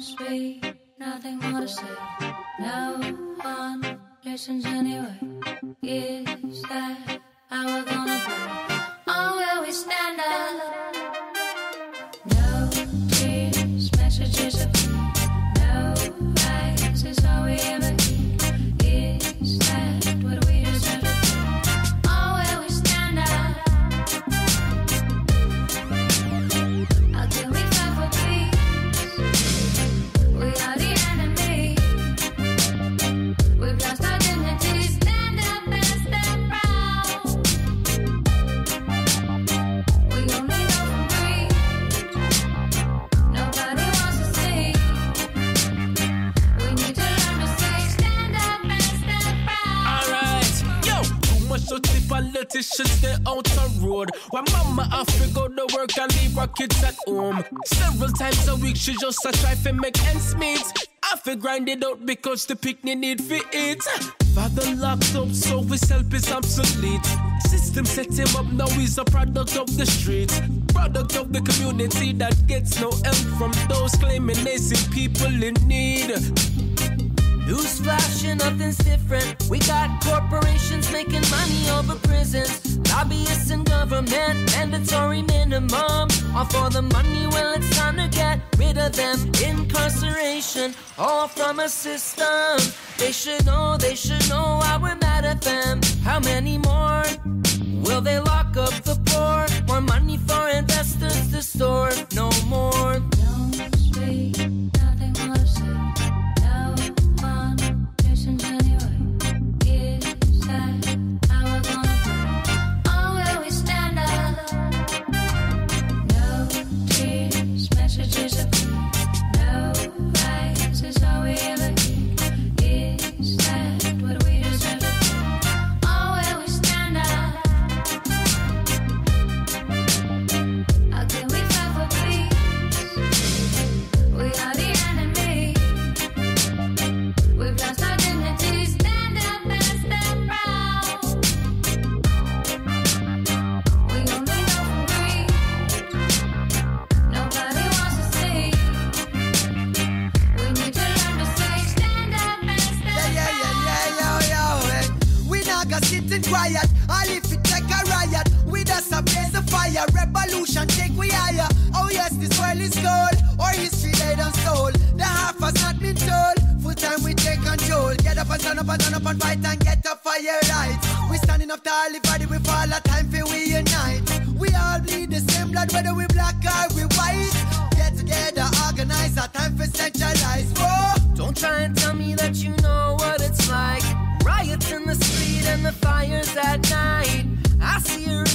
speak, nothing more to say. No one listens anyway. Is that how we're gonna play? Oh, will we stand up? No tears, messages of peace. No lies, it's all we ever need. Is that what we deserve to be? Oh, will we stand up? How can we fight for peace? We are the enemy. We've lost our dignity. Stand up and stand proud. We only know from greed. Nobody wants to see. We need to learn to say, stand up and stand proud. Alright, yo! Too much to see politicians, they're out the road. Why mama have to go to work and leave our kids at home? Several times a week she just a try to make ends meet. I fi grind it out because the picnic need fi eat. Father locked up, so his help is obsolete. System set him up, now he's a product of the street. Product of the community that gets no help from those claiming they see people in need. Newsflash, nothing's different. We got corporations making money over prisons. Lobbyists and government, mandatory minimum. All for the money, well, it's time to get rid of them. Incarceration, all from a system. They should know why we're mad at them. How many more will they lock up the poor? More money for investors to store, no more. Don't speak, nothing more to say. Quiet, all if it take a riot, with us a blaze of fire, revolution take we higher. Oh yes, this world is cold, or history laid on soul. The half has not been told, full time we take control. Get up and turn up and turn up and fight and get up for your rights. We standing up to all everybody, we fall at time for we unite. We all bleed the same blood, whether we black or we white. Get together, organize, our time for centralize. Whoa. Don't try and tell me that you know what it's like. Riots in the street and the fires at night. I see a